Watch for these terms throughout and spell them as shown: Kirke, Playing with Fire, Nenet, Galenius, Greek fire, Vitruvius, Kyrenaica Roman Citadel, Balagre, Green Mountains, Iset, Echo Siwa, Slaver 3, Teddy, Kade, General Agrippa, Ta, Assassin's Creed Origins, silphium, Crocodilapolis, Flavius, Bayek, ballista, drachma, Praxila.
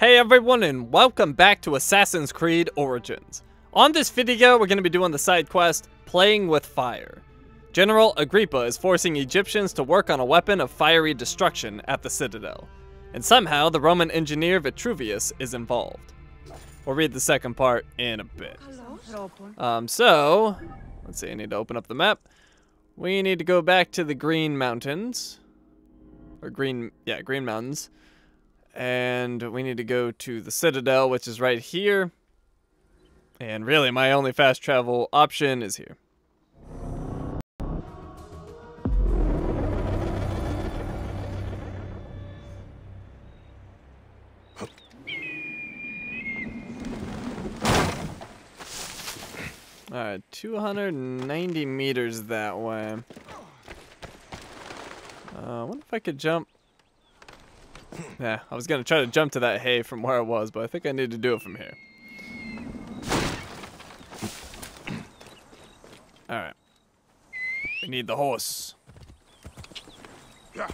Hey everyone, and welcome back to Assassin's Creed Origins. On this video, we're going to be doing the side quest, Playing with Fire. General Agrippa is forcing Egyptians to work on a weapon of fiery destruction at the Citadel. And somehow, the Roman engineer Vitruvius is involved. We'll read the second part in a bit. Let's see, I need to open up the map. We need to go back to the Green Mountains. Green Mountains. And we need to go to the Citadel, which is right here. And really, my only fast travel option is here. Alright, 290 meters that way. I wonder if I could jump. Yeah, I was going to try to jump to that hay from where I was, but I think I need to do it from here. Alright. We need the horse. Yeah.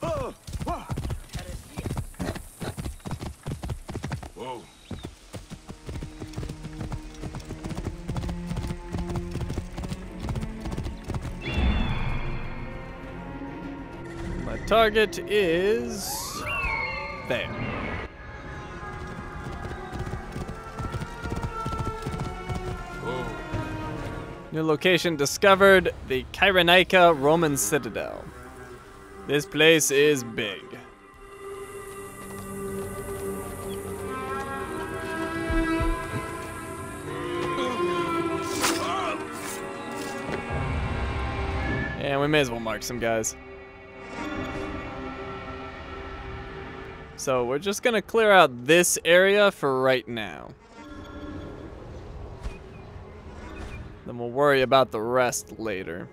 Whoa. Target is there. Whoa. New location discovered, the Kyrenaica Roman Citadel. This place is big. And we may as well mark some guys. So we're just gonna clear out this area for right now. Then we'll worry about the rest later.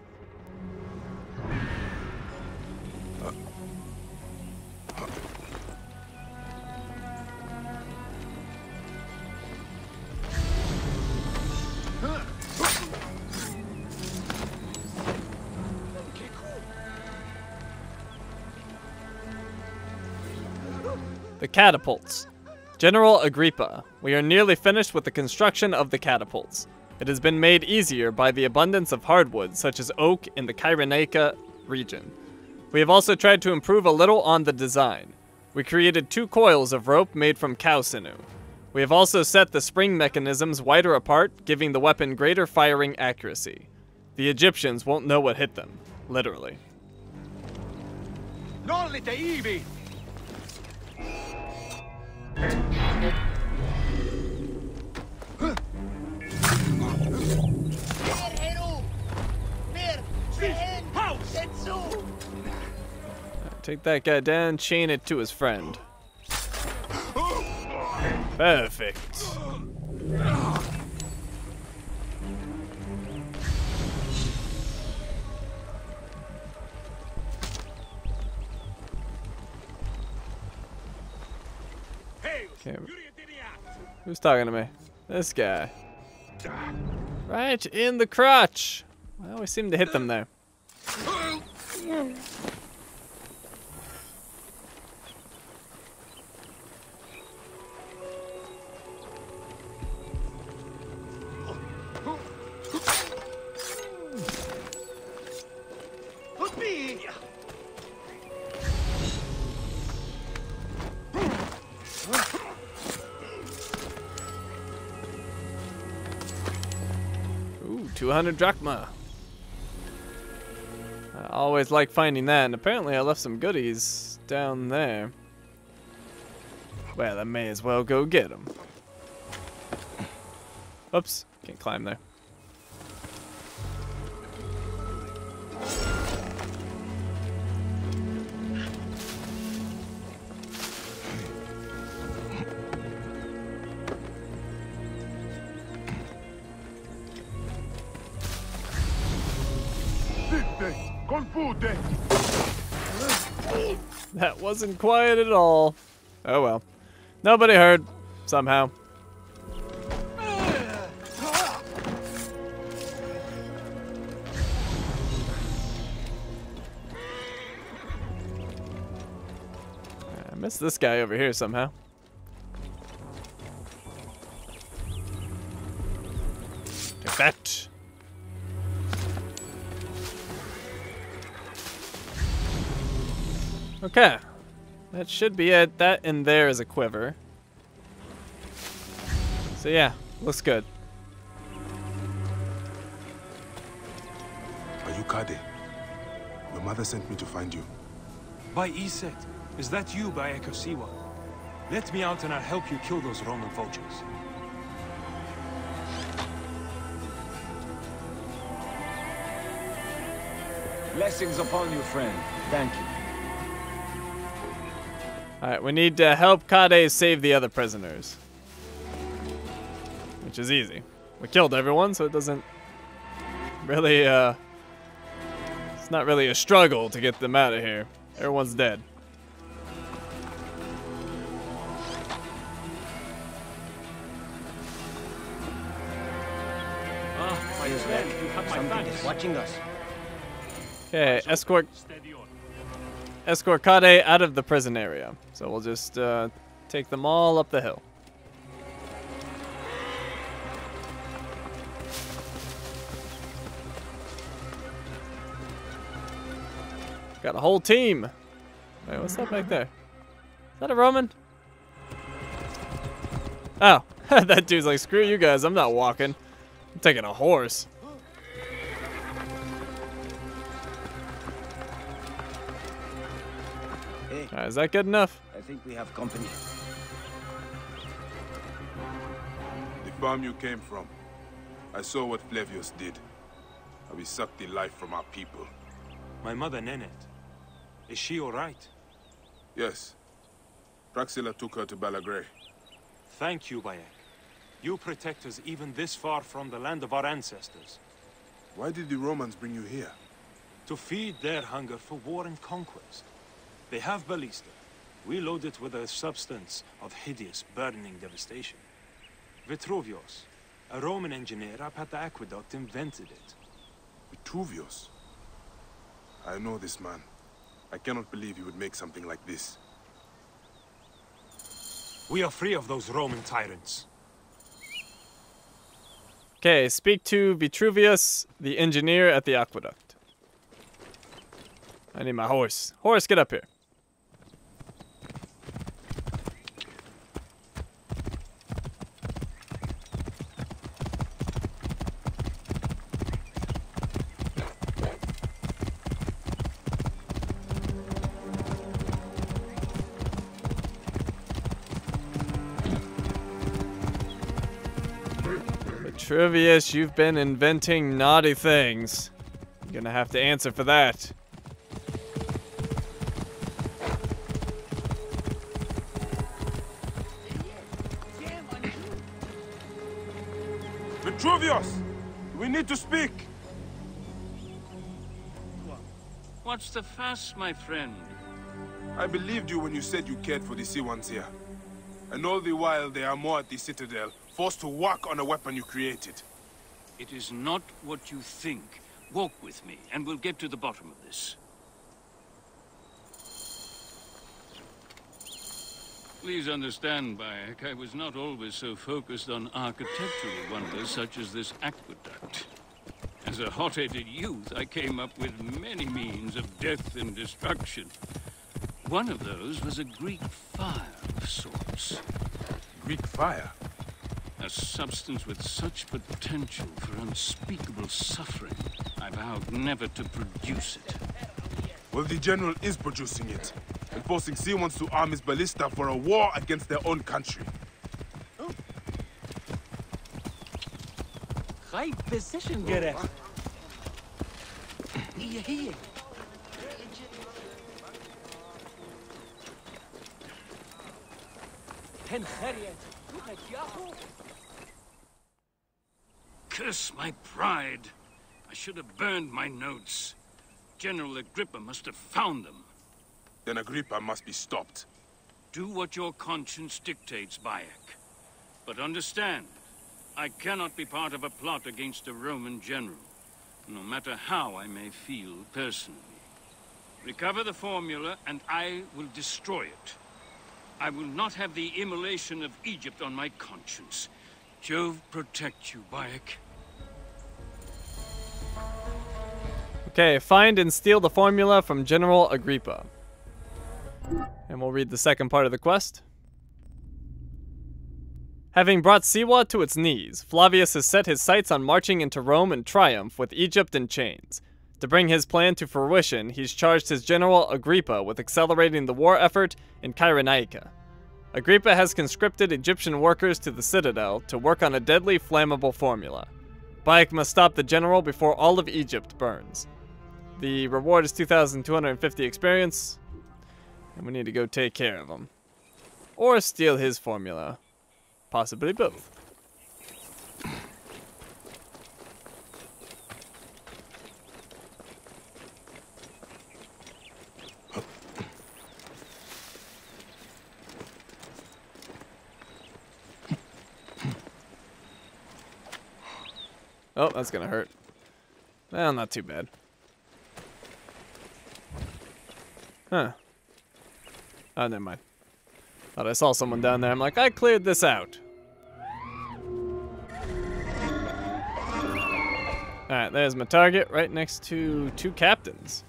The catapults. General Agrippa, we are nearly finished with the construction of the catapults. It has been made easier by the abundance of hardwoods such as oak in the Kyrenaica region. We have also tried to improve a little on the design. We created two coils of rope made from cow sinew. We have also set the spring mechanisms wider apart, giving the weapon greater firing accuracy. The Egyptians won't know what hit them, literally. Take that guy down, chain it to his friend. Perfect. Okay. Who's talking to me? This guy. Right in the crotch. I always seem to hit them there. Ooh, 200 drachma. I always like finding that, and apparently I left some goodies down there. Well, I may as well go get them. Oops, can't climb there. That wasn't quiet at all. Oh well. Nobody heard, somehow. missed this guy over here somehow. Take that. Okay. That should be it. That and there is a quiver. So yeah, looks good. Are you Kade? Your mother sent me to find you. By Iset. Is that you, by Echo Siwa? Let me out and I'll help you kill those Roman vultures. Blessings upon you, friend. Thank you. Alright, we need to help Kade save the other prisoners. Which is easy. We killed everyone, so it doesn't really, it's not really a struggle to get them out of here. Everyone's dead. Ah, my friend, you have my thanks. Watching us. Okay, escort Kade out of the prison area. So we'll just take them all up the hill. Got a whole team. Wait, what's that back there? Is that a Roman? Oh, that dude's like, screw you guys, I'm not walking. I'm taking a horse. Right, is that good enough? I think we have company. The farm you came from. I saw what Flavius did. How he sucked the life from our people. My mother, Nenet. Is she all right? Yes. Praxila took her to Balagre. Thank you, Bayek. You protect us even this far from the land of our ancestors. Why did the Romans bring you here? To feed their hunger for war and conquest. They have ballista. We load it with a substance of hideous, burning devastation. Vitruvius, a Roman engineer up at the aqueduct, invented it. Vitruvius? I know this man. I cannot believe he would make something like this. We are free of those Roman tyrants. Okay, speak to Vitruvius, the engineer at the aqueduct. I need my horse. Horse, get up here. Vitruvius, you've been inventing naughty things. You're gonna have to answer for that. Vitruvius! We need to speak! What's the fuss, my friend? I believed you when you said you cared for the Siwans here. And all the while they are more at the Citadel, forced to work on a weapon you created. It is not what you think. Walk with me, and we'll get to the bottom of this. Please understand, Bayek, I was not always so focused on architectural wonders such as this aqueduct. As a hot-headed youth, I came up with many means of death and destruction. One of those was a Greek fire of sorts. Greek fire? A substance with such potential for unspeakable suffering, I vowed never to produce it. Well, the General is producing it. And forcing Siwans to arm his ballista for a war against their own country. Oh. Right position, Gerek. Here, here. Curse my pride. I should have burned my notes. General Agrippa must have found them. Then Agrippa must be stopped. Do what your conscience dictates, Bayek. But understand, I cannot be part of a plot against a Roman general, no matter how I may feel personally. Recover the formula, and I will destroy it. I will not have the immolation of Egypt on my conscience. Jove protect you, Bayek. Okay, find and steal the formula from General Agrippa. And we'll read the second part of the quest. Having brought Siwa to its knees, Flavius has set his sights on marching into Rome in triumph with Egypt in chains. To bring his plan to fruition, he's charged his general Agrippa with accelerating the war effort in Kyrenaica. Agrippa has conscripted Egyptian workers to the citadel to work on a deadly flammable formula. Bayek must stop the general before all of Egypt burns. The reward is 2,250 experience, and we need to go take care of him. Or steal his formula. Possibly both. Oh, that's gonna hurt. Well, not too bad. Huh. Oh, never mind. Thought I saw someone down there. I'm like, I cleared this out. Alright, there's my target right next to two captains.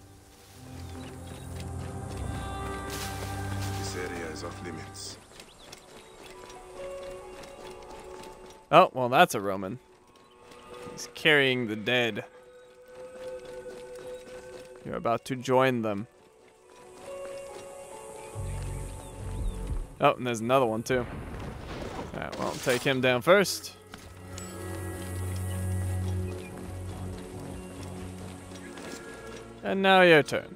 This area is off limits. Oh, well, that's a Roman. He's carrying the dead. You're about to join them. Oh, and there's another one too. Alright, well, I'll take him down first. And now your turn.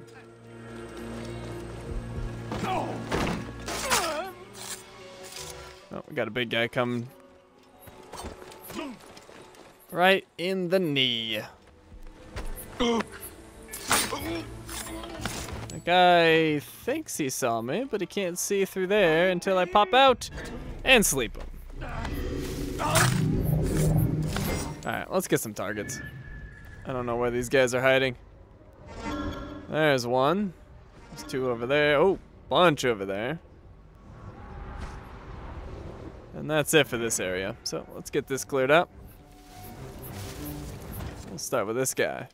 Oh, we got a big guy coming. Right in the knee. That guy thinks he saw me, but he can't see through there until I pop out and sleep him. Alright, let's get some targets. I don't know where these guys are hiding. There's one. There's two over there. Oh, bunch over there. And that's it for this area. So let's get this cleared up. We'll start with this guy.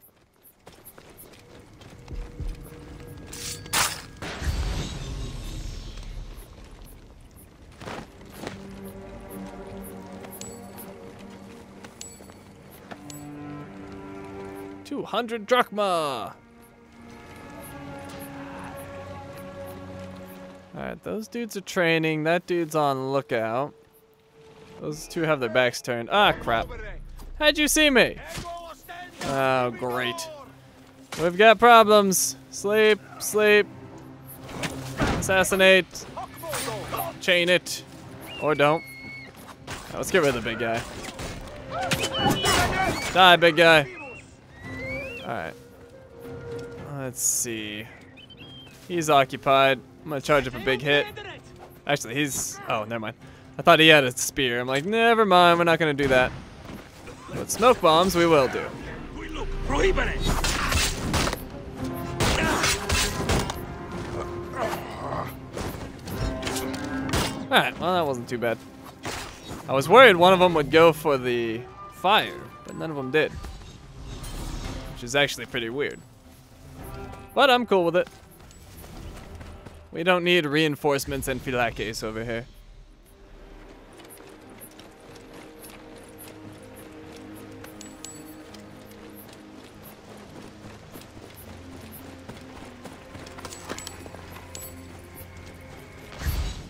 $200 drachma! Alright, those dudes are training. That dude's on lookout. Those two have their backs turned. Ah, crap. How'd you see me? Oh, great. We've got problems. Sleep, sleep. Assassinate. Chain it. Or don't. Oh, let's get rid of the big guy. Die, big guy. Alright. Let's see. He's occupied. I'm gonna charge up a big hit. Actually, he's... Oh, never mind. I thought he had a spear. I'm like, never mind. We're not gonna do that. But smoke bombs, we will do. Alright, well, that wasn't too bad. I was worried one of them would go for the fire, but none of them did. Which is actually pretty weird. But I'm cool with it. We don't need reinforcements and phylaces over here.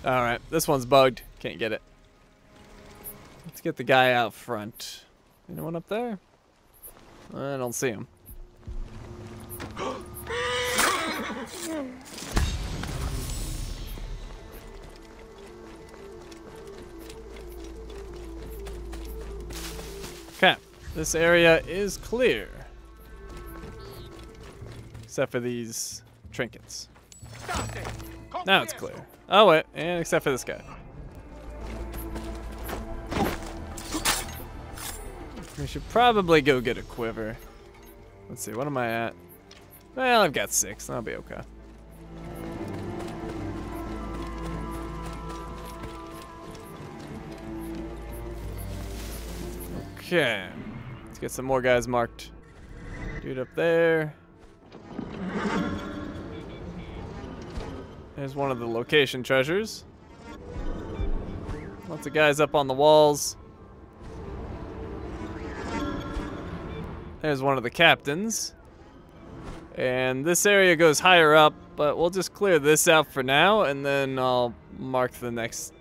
Alright, this one's bugged. Can't get it. Let's get the guy out front. Anyone up there? I don't see him. Okay, this area is clear. Except for these trinkets. Now it's clear. Oh wait, and except for this guy. We should probably go get a quiver. Let's see, what am I at? Well, I've got 6, I'll be okay. Okay. Let's get some more guys marked. Dude up there. There's one of the location treasures. Lots of guys up on the walls. There's one of the captains. And this area goes higher up, but we'll just clear this out for now, and then I'll mark the next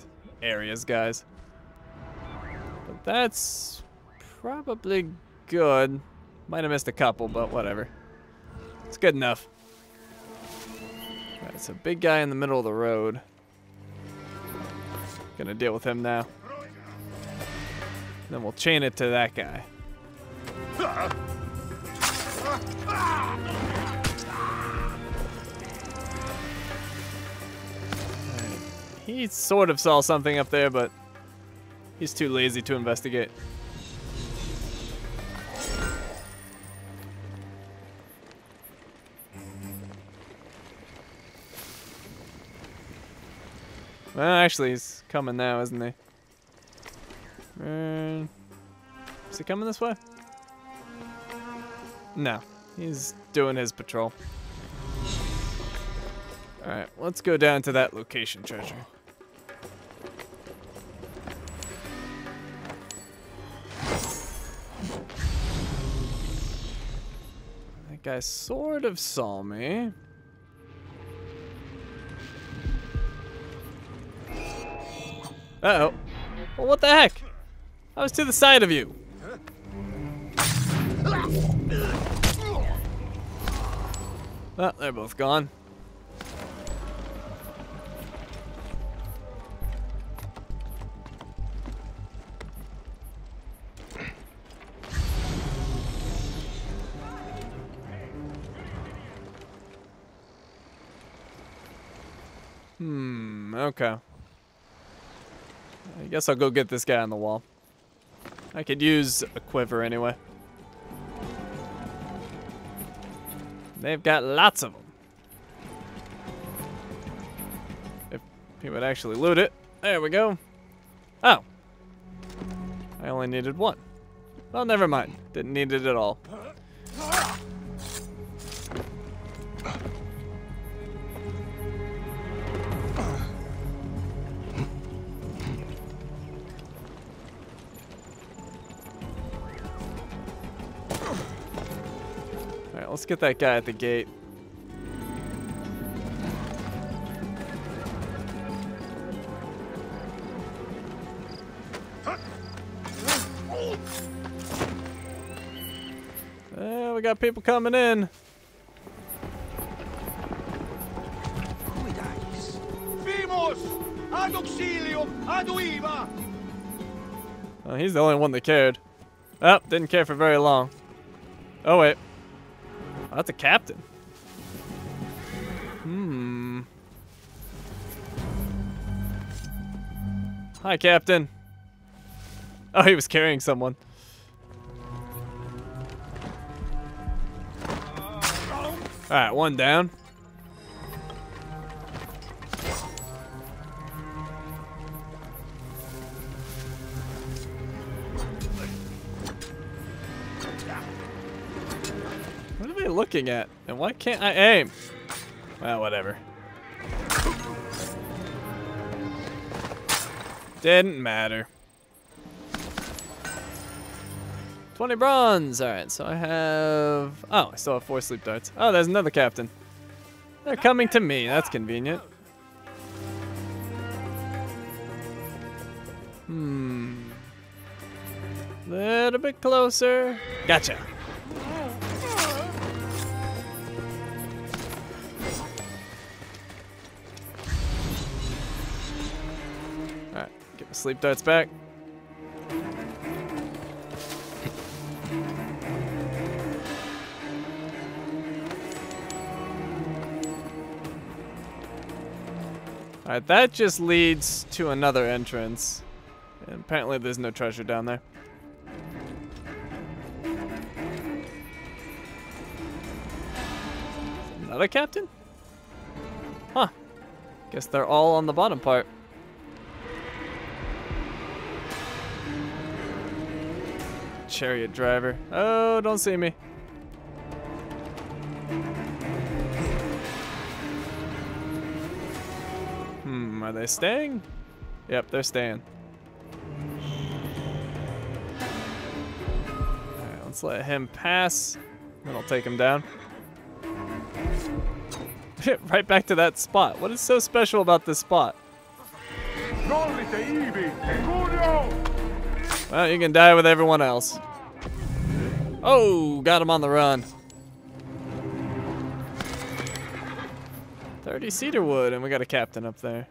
areas, guys. But that's probably good. Might have missed a couple, but whatever. It's good enough. All right, so big guy in the middle of the road. Gonna deal with him now. Then we'll chain it to that guy. Right. He sort of saw something up there, but he's too lazy to investigate. Well, actually, he's coming now, isn't he? Is he coming this way? No, he's doing his patrol. All right, let's go down to that location treasure. That guy sort of saw me. Uh-oh. Well, what the heck? I was to the side of you. Well, they're both gone. Okay. I guess I'll go get this guy on the wall. I could use a quiver anyway. They've got lots of them. If he would actually loot it. There we go. Oh. I only needed one. Well, never mind. Didn't need it at all. Let's get that guy at the gate. We got people coming in. Oh, he's the only one that cared. Oh, didn't care for very long. Oh, wait. Oh, that's a captain. Hi, Captain. Oh, he was carrying someone. All right, one down. Looking at, and why can't I aim? Well, whatever. Didn't matter. 20 bronze. All right, so I have. Oh, I still have 4 sleep darts. Oh, there's another captain. They're coming to me. That's convenient. Little bit closer. Gotcha. Sleep darts back. Alright, that just leads to another entrance. And apparently there's no treasure down there. Another captain? Huh. Guess they're all on the bottom part. chariot driver. Oh, don't see me. Are they staying? Yep, they're staying. Alright, let's let him pass. Then I'll take him down. Right back to that spot. What is so special about this spot? Well, you can die with everyone else. Oh, got him on the run. 30 cedar wood, and we got a captain up there.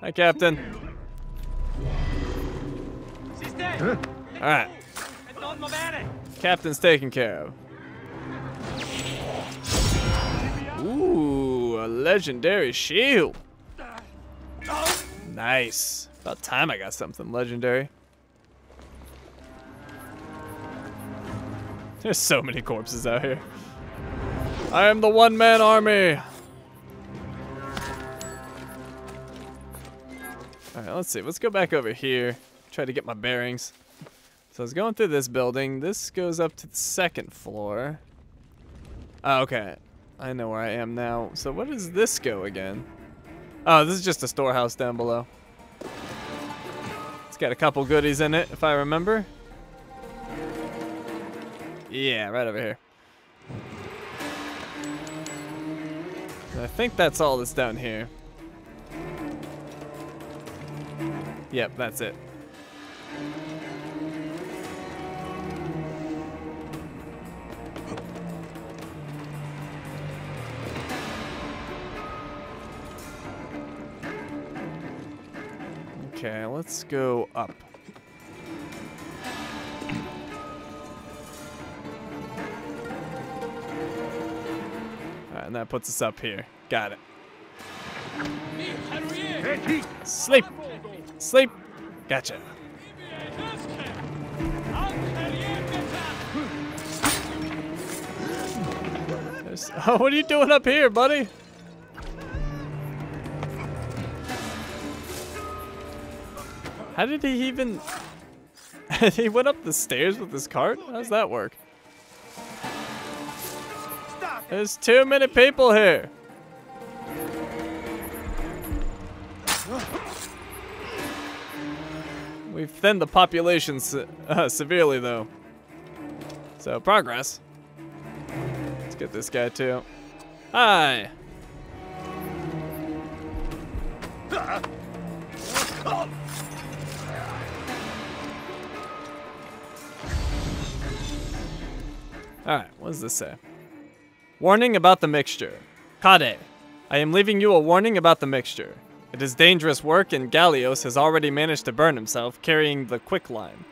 Hi, Captain. Huh? All right. Captain's taken care of. Ooh, a legendary shield. Nice. About time I got something legendary. There's so many corpses out here. I am the one-man army. Alright, let's see. Let's go back over here. Try to get my bearings. So I was going through this building. This goes up to the second floor. Oh, okay. I know where I am now. So where does this go again? Oh, this is just a storehouse down below. It's got a couple goodies in it, if I remember. Yeah, right over here. And I think that's all that's down here. Yep, that's it. Okay, let's go up. Alright, and that puts us up here. Got it. Sleep! Sleep! Gotcha. Oh, what are you doing up here, buddy? How did he even... He went up the stairs with his cart? How's that work? There's too many people here. We've thinned the population severely, though. So, progress. Let's get this guy, too. Hi! Alright, what does this say? Warning about the mixture. Kade, I am leaving you a warning about the mixture. It is dangerous work, and Galenius has already managed to burn himself carrying the quicklime.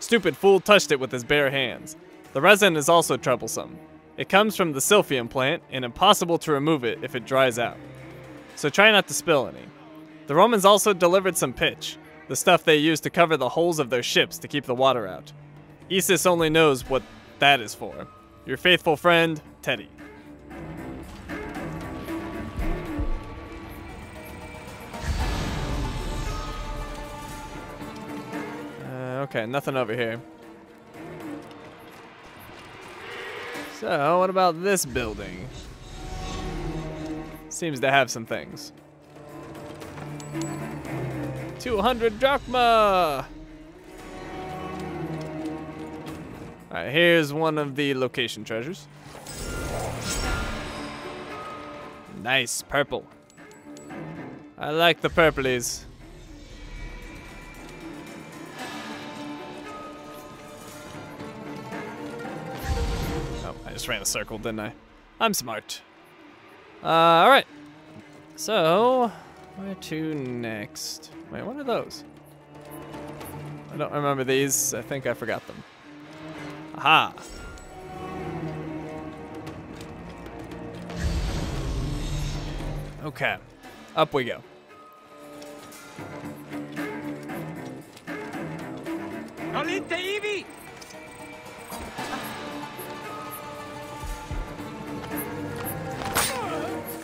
Stupid fool touched it with his bare hands. The resin is also troublesome. It comes from the silphium plant, and impossible to remove it if it dries out. So try not to spill any. The Romans also delivered some pitch, the stuff they used to cover the holes of their ships to keep the water out. Isis only knows what that is for. Your faithful friend, Teddy. Okay, nothing over here. So, what about this building? Seems to have some things. 200 drachma! Alright, here's one of the location treasures. Nice, purple. I like the purplies. Ran a circle, didn't I? I'm smart. Alright. So, where to next? Wait, what are those? I don't remember these. I think I forgot them. Aha! Okay. Up we go.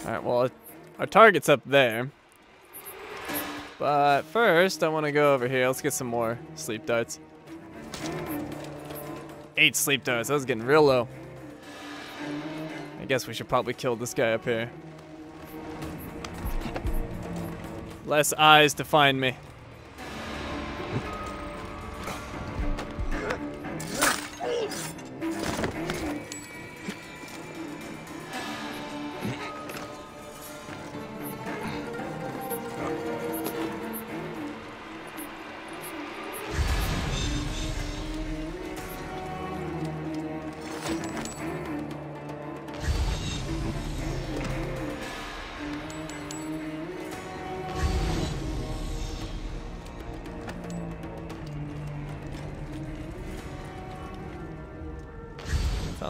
Alright, well, our target's up there. But first, I want to go over here. Let's get some more sleep darts. 8 sleep darts. That was getting real low. I guess we should probably kill this guy up here. Less eyes to find me.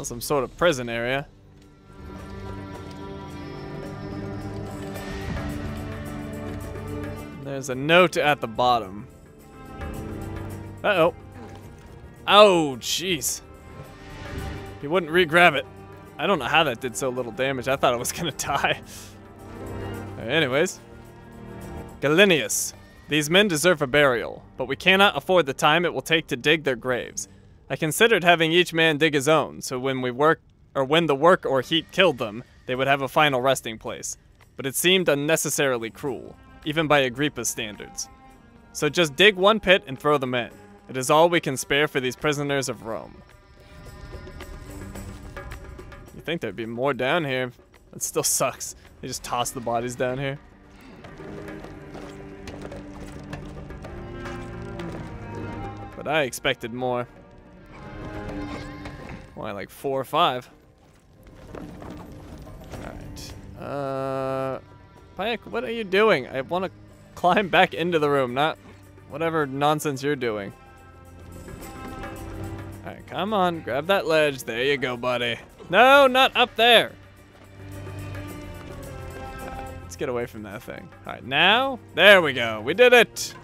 Some sort of prison area. There's a note at the bottom. Uh-oh. Oh, jeez. He wouldn't re-grab it. I don't know how that did so little damage. I thought I was gonna die. Anyways. Galenius. These men deserve a burial, but we cannot afford the time it will take to dig their graves. I considered having each man dig his own, so when the work or heat killed them, they would have a final resting place. But it seemed unnecessarily cruel, even by Agrippa's standards. So just dig one pit and throw them in. It is all we can spare for these prisoners of Rome. You'd think there'd be more down here. That still sucks. They just toss the bodies down here. But I expected more. Why, like 4 or 5? Alright. Bayek, what are you doing? I want to climb back into the room, not whatever nonsense you're doing. Alright, come on. Grab that ledge. There you go, buddy. No, not up there. Right, let's get away from that thing. Alright, now. There we go. We did it.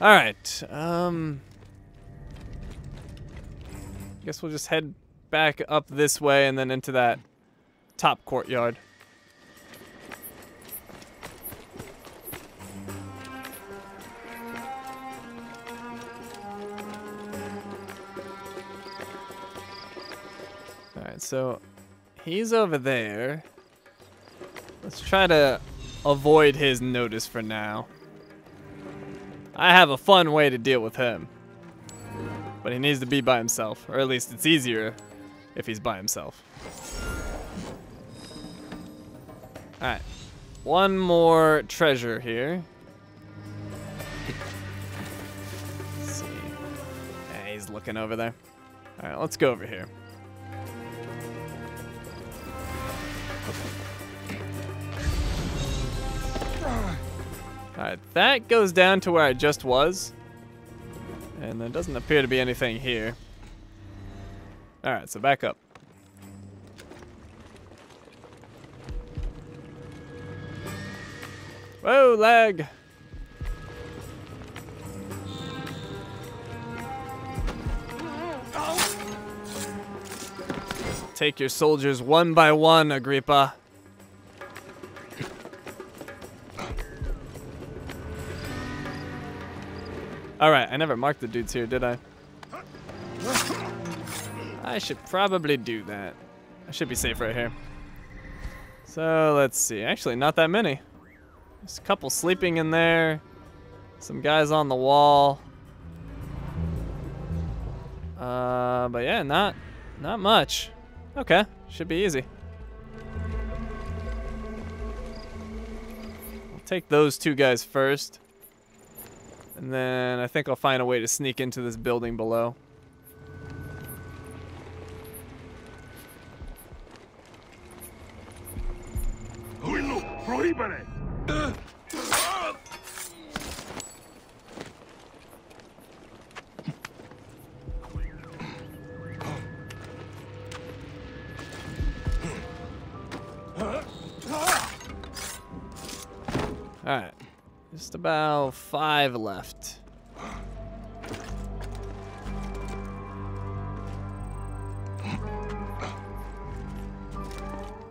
Alright. I guess we'll just head back up this way and then into that top courtyard. Alright, so he's over there. Let's try to avoid his notice for now. I have a fun way to deal with him. But he needs to be by himself, or at least it's easier if he's by himself. Alright, one more treasure here. Let's see. Yeah, he's looking over there. Alright, let's go over here. Alright, that goes down to where I just was. And there doesn't appear to be anything here. Alright, so back up. Whoa, lag! Take your soldiers one by one, Agrippa. Alright, I never marked the dudes here, did I? I should probably do that. I should be safe right here. So, let's see. Actually, not that many. There's a couple sleeping in there. Some guys on the wall. But yeah, not much. Okay, should be easy. I'll take those two guys first. And then I think I'll find a way to sneak into this building below. Alright. Just about 5 left.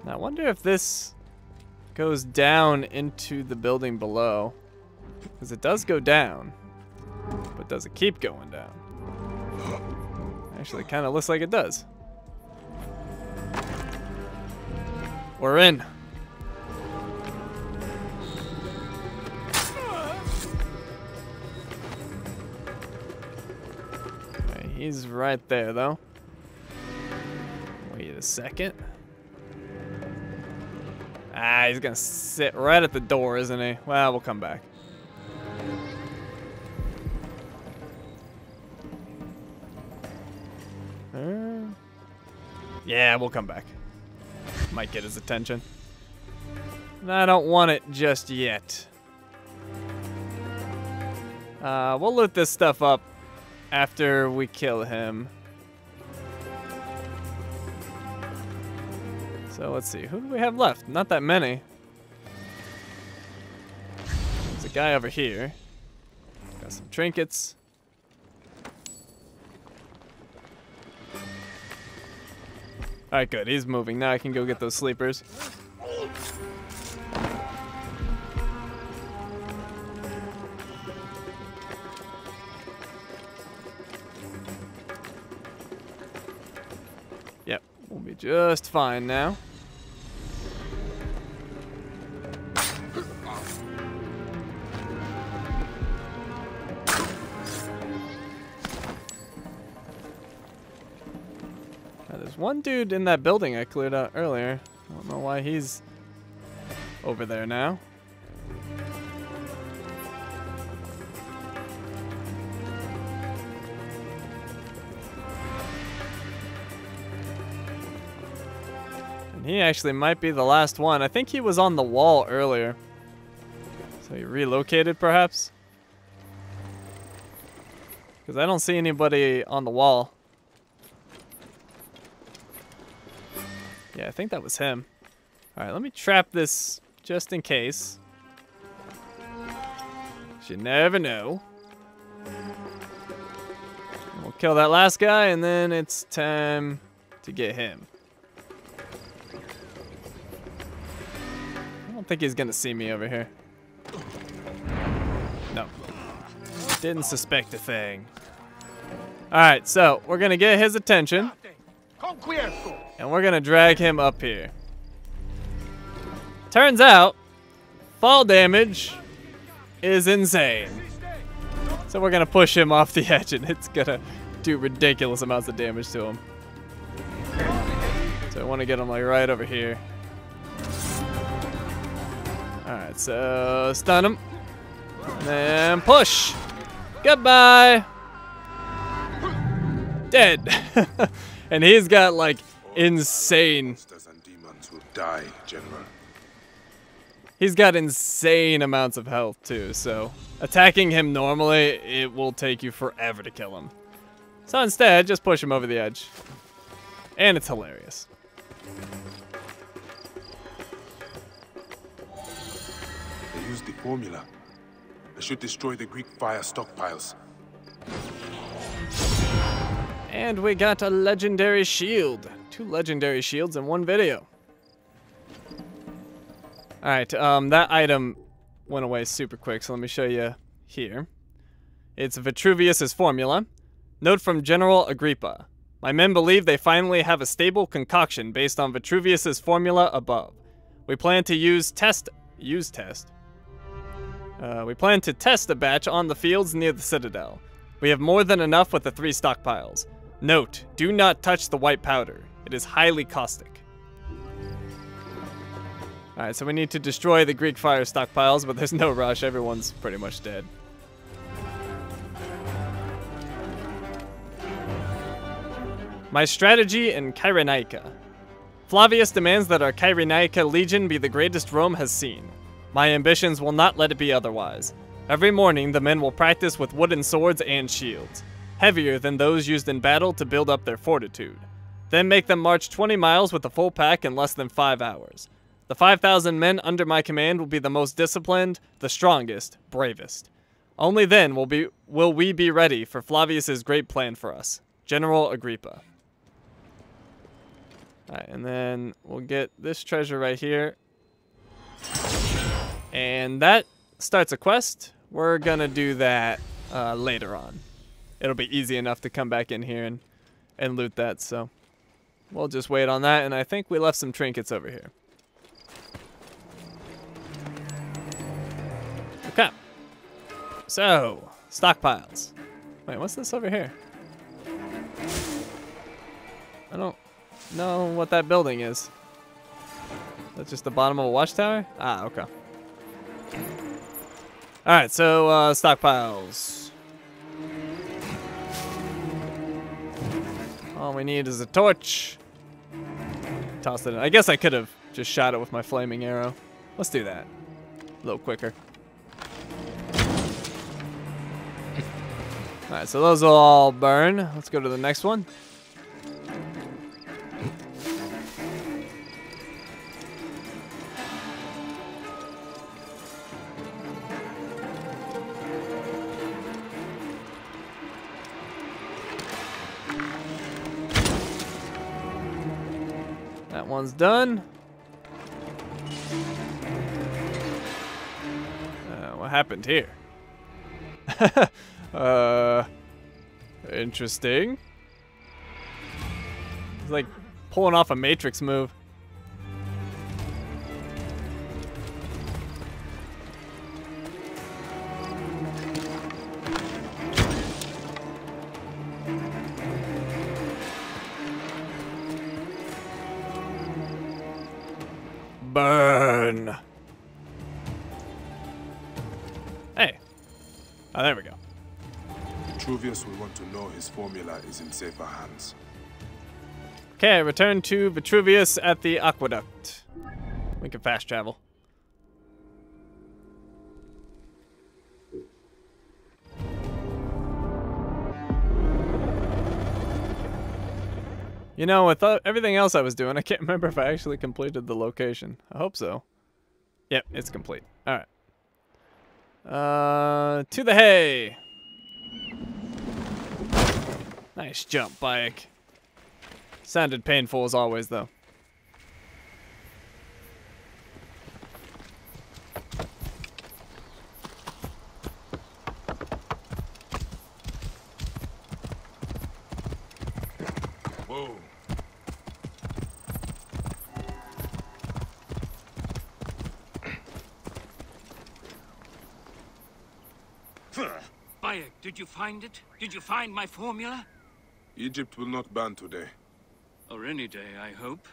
Now, I wonder if this goes down into the building below. Because it does go down. But does it keep going down? Actually, kind of looks like it does. We're in. Right, he's right there, though. Wait a second. Ah, he's gonna sit right at the door, isn't he? Well, we'll come back. Yeah, we'll come back. Might get his attention. And I don't want it just yet. We'll loot this stuff up after we kill him. So let's see, who do we have left? Not that many. There's a guy over here. Got some trinkets. All right, good, he's moving. Now I can go get those sleepers. Yep, we'll be just fine now. One dude in that building I cleared out earlier. I don't know why he's over there now. And he actually might be the last one. I think he was on the wall earlier. So he relocated perhaps? Because I don't see anybody on the wall. Yeah, I think that was him. All right, let me trap this just in case. You never know. And we'll kill that last guy, and then it's time to get him. I don't think he's gonna see me over here. No. Didn't suspect a thing. All right, so we're gonna get his attention. And we're gonna drag him up here. Turns out, fall damage is insane. So we're gonna push him off the edge and it's gonna do ridiculous amounts of damage to him. So I wanna get him like right over here. All right, so stun him. And then push. Goodbye. Dead. And he's got like insane. He's got insane amounts of health too, so attacking him normally, it will take you forever to kill him. So instead, just push him over the edge. And it's hilarious. They used the formula. I should destroy the Greek fire stockpiles. And we got a legendary shield. 2 legendary shields in one video. All right, that item went away super quick, so let me show you here. It's Vitruvius' formula. Note from General Agrippa. My men believe they finally have a stable concoction based on Vitruvius' formula above. We plan to test a batch on the fields near the Citadel. We have more than enough with the 3 stockpiles. Note, do not touch the white powder. It is highly caustic. Alright, so we need to destroy the Greek fire stockpiles, but there's no rush. Everyone's pretty much dead. My strategy in Kyrenaica. Flavius demands that our Kyrenaica legion be the greatest Rome has seen. My ambitions will not let it be otherwise. Every morning, the men will practice with wooden swords and shields, heavier than those used in battle to build up their fortitude. Then make them march 20 miles with a full pack in less than 5 hours. The 5,000 men under my command will be the most disciplined, the strongest, bravest. Only then will we be ready for Flavius's great plan for us, General Agrippa. All right, and then we'll get this treasure right here. And that starts a quest. We're gonna do that later on. It'll be easy enough to come back in here and loot that, so we'll just wait on that. And I think we left some trinkets over here. Okay. So, stockpiles. Wait, what's this over here? I don't know what that building is. That's just the bottom of a watchtower? Ah, okay. Alright, so stockpiles. All we need is a torch. Toss it in. I guess I could have just shot it with my flaming arrow. Let's do that. A little quicker. Alright, so those will all burn. Let's go to the next one. That one's done. What happened here? Interesting. It's like pulling off a Matrix move. Burn. Hey. Oh, there we go. Vitruvius will want to know his formula is in safer hands. Okay, return to Vitruvius at the aqueduct. We can fast travel. You know, with everything else I was doing, I can't remember if I actually completed the location. I hope so. Yep, it's complete. Alright. To the hay! Nice jump, Bayek. Sounded painful as always, though. Whoa. Bayek, did you find it? Did you find my formula? Egypt will not burn today. Or any day, I hope.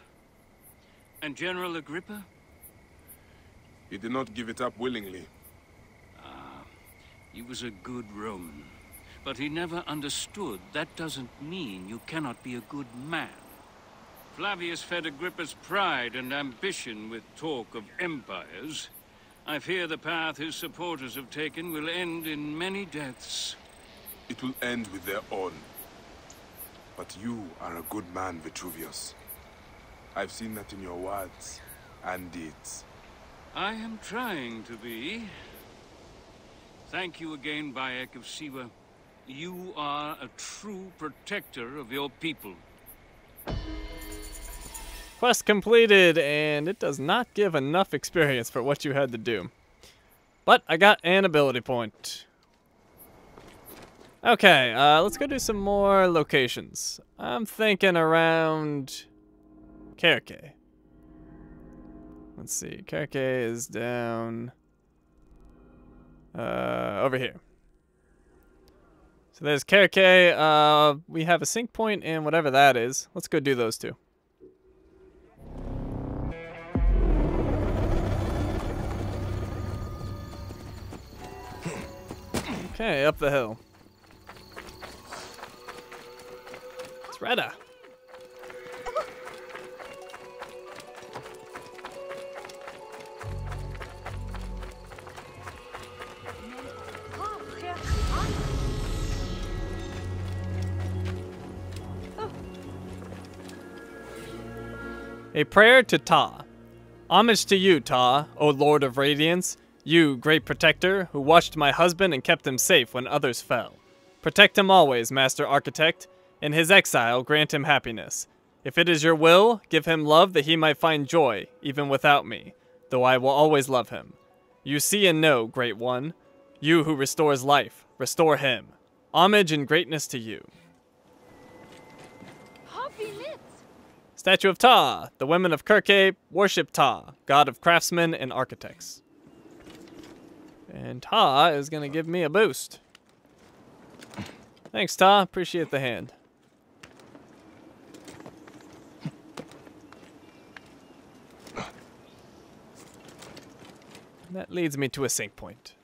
And General Agrippa? He did not give it up willingly. Ah, he was a good Roman. But he never understood. That doesn't mean you cannot be a good man. Flavius fed Agrippa's pride and ambition with talk of empires. I fear the path his supporters have taken will end in many deaths. It will end with their own. But you are a good man, Vitruvius. I've seen that in your words and deeds. I am trying to be. Thank you again, Bayek of Siwa. You are a true protector of your people. Quest completed, and it does not give enough experience for what you had to do. But I got an ability point. Okay, let's go do some more locations. I'm thinking around Kirke. Let's see, Kirke is down over here. So there's Kirke. We have a sync point and whatever that is. Let's go do those two. Okay, up the hill. Retta. A prayer to Ta. Homage to you, Ta, O Lord of Radiance, you, great protector, who watched my husband and kept him safe when others fell. Protect him always, Master Architect. In his exile, grant him happiness. If it is your will, give him love that he might find joy, even without me, though I will always love him. You see and know, Great One. You who restores life, restore him. Homage and greatness to you. Statue of Ta. The women of Kirke worship Ta, god of craftsmen and architects. And Ta is going to give me a boost. Thanks, Ta. Appreciate the hand. And that leads me to a sink point.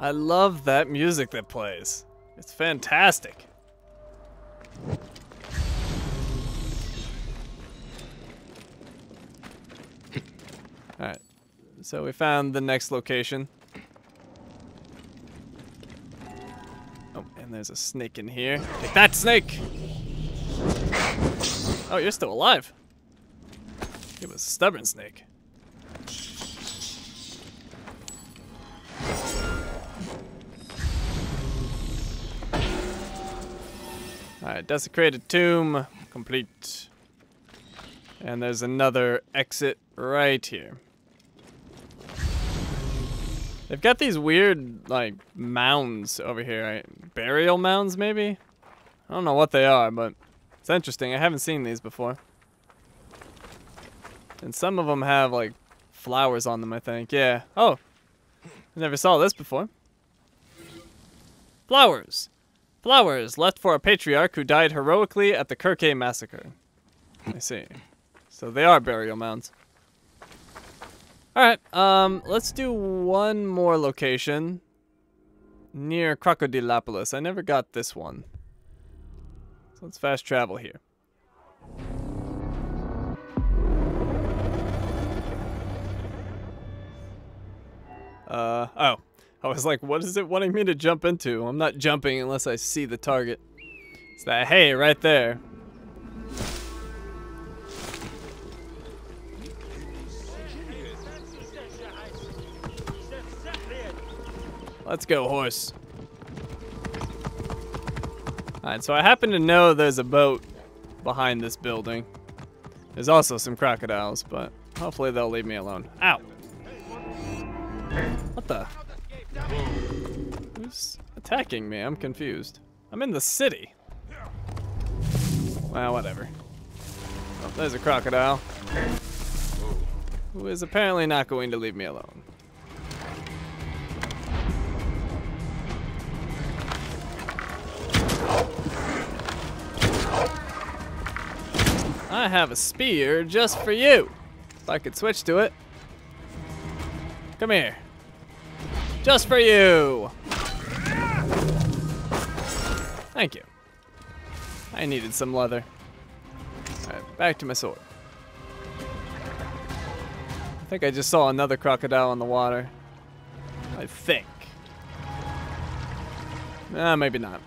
I love that music that plays. It's fantastic. Alright, so we found the next location. Oh, and there's a snake in here. Take that, snake! Oh, you're still alive. It was a stubborn snake. Alright, desecrated tomb, complete. And there's another exit right here. They've got these weird, like, mounds over here, right? Burial mounds, maybe? I don't know what they are, but it's interesting. I haven't seen these before. And some of them have, like, flowers on them, I think. Yeah. Oh! I never saw this before. Flowers! Flowers left for a patriarch who died heroically at the Kirke massacre. I see. So they are burial mounds. Alright, let's do one more location. Near Crocodilapolis. I never got this one. So let's fast travel here. Oh. I was like, what is it wanting me to jump into? I'm not jumping unless I see the target. It's that hay right there. Let's go, horse. Alright, so I happen to know there's a boat behind this building. There's also some crocodiles, but hopefully they'll leave me alone. Ow! What the... Who's attacking me? I'm confused. I'm in the city. Well, whatever. Oh, there's a crocodile. Who is apparently not going to leave me alone. I have a spear just for you. If I could switch to it. Come here. Just for you! Thank you. I needed some leather. Alright, back to my sword. I think I just saw another crocodile in the water. I think. Maybe not.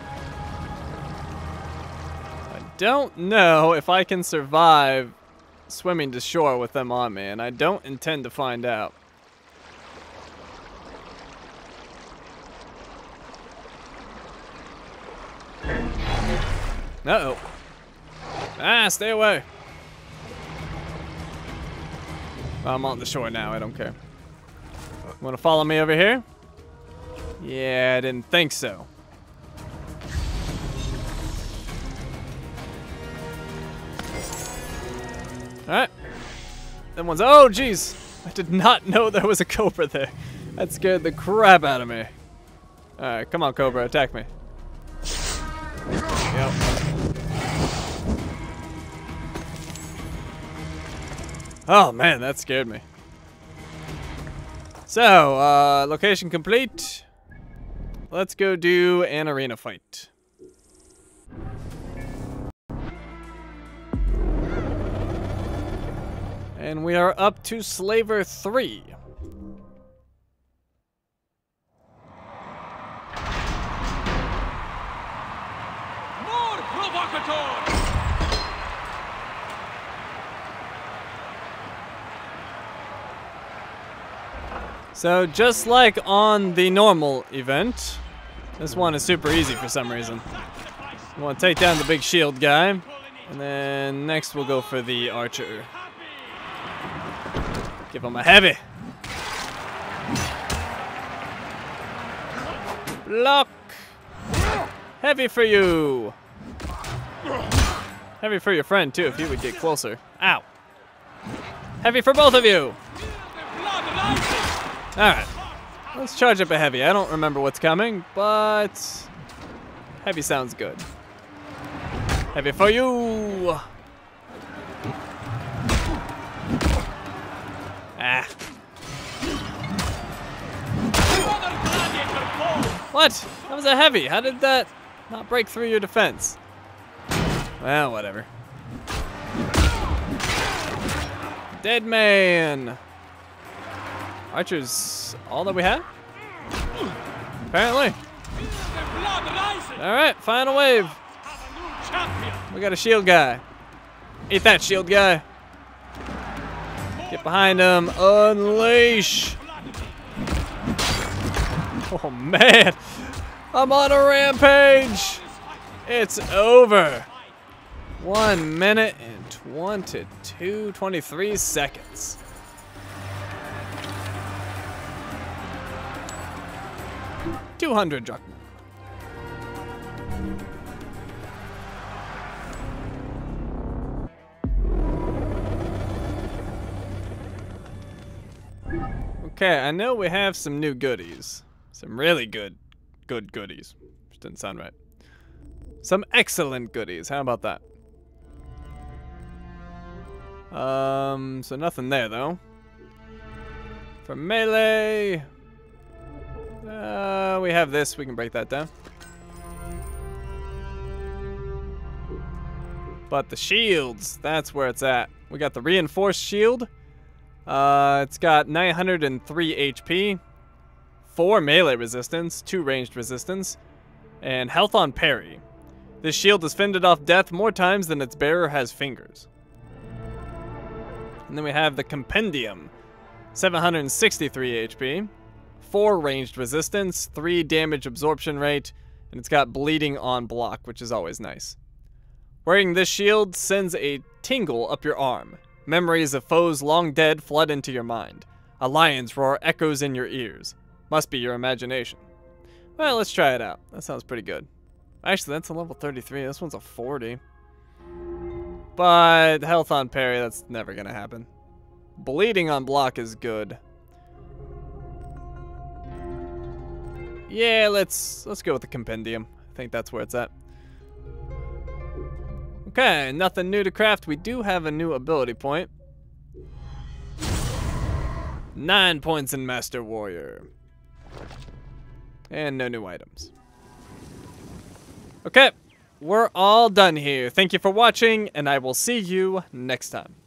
I don't know if I can survive swimming to shore with them on me, and I don't intend to find out. Uh-oh. Ah, stay away. I'm on the shore now, I don't care. Wanna follow me over here? Yeah, I didn't think so. Alright. That one's- oh, jeez! I did not know there was a cobra there. That scared the crap out of me. Alright, come on, cobra, attack me. Yep. Oh man, that scared me. So, location complete. Let's go do an arena fight. And we are up to Slaver 3. More provocateurs! So just like on the normal event, this one is super easy for some reason. We want to take down the big shield guy, and then next we'll go for the archer. Give him a heavy. Block. Heavy for you. Heavy for your friend too, if he would get closer. Ow. Heavy for both of you. Alright, let's charge up a heavy. I don't remember what's coming, but heavy sounds good. Heavy for you. Ah. What? That was a heavy. How did that not break through your defense? Well, whatever. Dead man. Archer's all that we have? Apparently. Alright, final wave. We got a shield guy. Eat that, shield guy. Get behind him. Unleash. Oh, man. I'm on a rampage. It's over. 1 minute and 23 seconds. $200 drachma. Okay, I know we have some new goodies. Some really good goodies. Which didn't sound right. Some excellent goodies. How about that? So nothing there though. For melee. We have this. We can break that down. But the shields, that's where it's at. We got the reinforced shield. It's got 903 HP, 4 melee resistance, 2 ranged resistance, and health on parry. This shield has fended off death more times than its bearer has fingers. And then we have the compendium, 763 HP. 4 ranged resistance, 3 damage absorption rate, and it's got bleeding on block, which is always nice. Wearing this shield sends a tingle up your arm. Memories of foes long dead flood into your mind. A lion's roar echoes in your ears. Must be your imagination. Well, let's try it out. That sounds pretty good. Actually, that's a level 33. This one's a 40. But health on parry, that's never gonna happen. Bleeding on block is good. Yeah, let's go with the compendium. I think that's where it's at. Okay, nothing new to craft. We do have a new ability point. 9 points in Master Warrior. And no new items. Okay, we're all done here. Thank you for watching, and I will see you next time.